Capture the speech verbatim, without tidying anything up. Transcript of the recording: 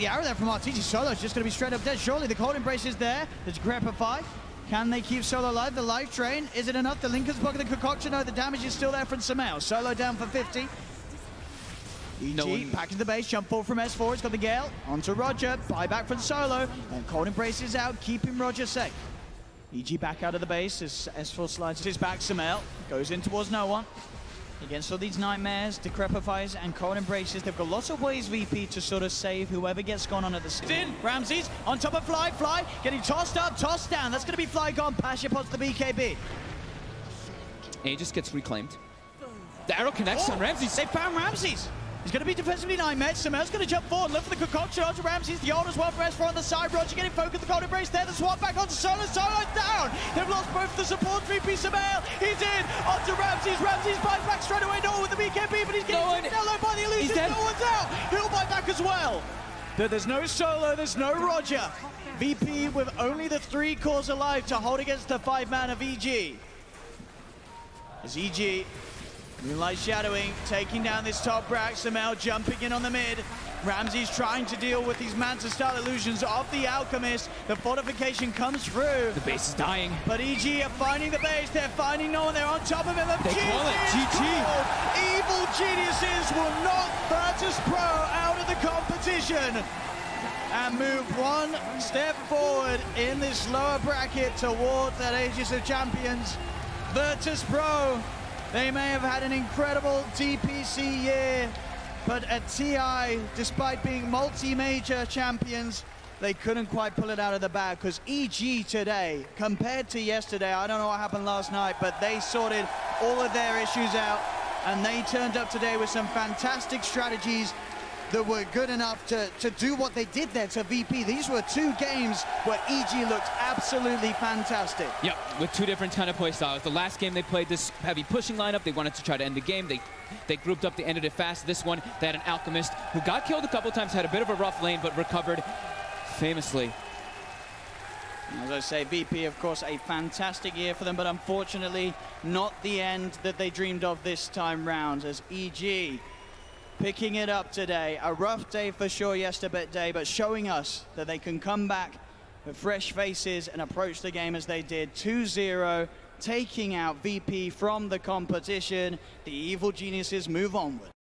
the arrow there from R T G. Solo's just going to be straight up dead. Surely the Cold Embrace is there. There's Grappify. Can they keep Solo alive? The life drain, is it enough? The Lincoln's pocket, the concoction, no, the damage is still there from Samael. Solo down for fifty. E G no one... back to the base, jump forward from S four, it's got the Gale, onto Roger, buyback from Solo, and Cold Embrace is out, keeping Roger safe. E G back out of the base as S four slides his back, Samael goes in towards no one. Against all these Nightmares, Decrepifies, and Cold Embraces, they've got lots of ways, V P, to sort of save whoever gets gone on at the stage. In, Ramses, on top of Fly, Fly, getting tossed up, tossed down. That's going to be Fly gone, Pasha pots the B K B. Aegis gets reclaimed. The arrow connects oh, on Ramses. They found Ramses. He's going to be defensively Nightmare. Samel's going to jump forward, look for the concoction onto Ramses. The old as well for S four on the side. Roger getting focused. The Cold Embrace there. The swap back onto Solo. Solo down. They've lost both the support. three P Samael. He's in. Onto Ramses. Ramses buys back straight away. No one with the B K B, but he's getting no taken low by the Elusive. No one's out. He'll buy back as well. There's no Solo. There's no Roger. V P with only the three cores alive to hold against the five-man of E G. As E G... Moonlight shadowing, taking down this top rack. Samael jumping in on the mid. Ramses trying to deal with these Manta-style illusions of the Alchemist. The fortification comes through. The base is dying. But E G are finding the base. They're finding no one. They're on top of him. They G call it G G. Evil Geniuses will knock Virtus.pro out of the competition and move one step forward in this lower bracket towards that Aegis of Champions. Virtus.pro. They may have had an incredible D P C year, but at T I, despite being multi-major champions, they couldn't quite pull it out of the bag, because E G today, compared to yesterday, I don't know what happened last night, but they sorted all of their issues out, and they turned up today with some fantastic strategies that were good enough to, to do what they did there to V P. These were two games where E G looked absolutely fantastic. Yep, with two different kind of play styles. The last game they played this heavy pushing lineup, they wanted to try to end the game. They they grouped up, they ended it fast. This one, they had an Alchemist who got killed a couple times, had a bit of a rough lane, but recovered famously. As I say, V P, of course, a fantastic year for them, but unfortunately, not the end that they dreamed of this time round, as E G picking it up today. A rough day for sure yesterday, but showing us that they can come back with fresh faces and approach the game as they did. two zero, taking out V P from the competition. The Evil Geniuses move onward.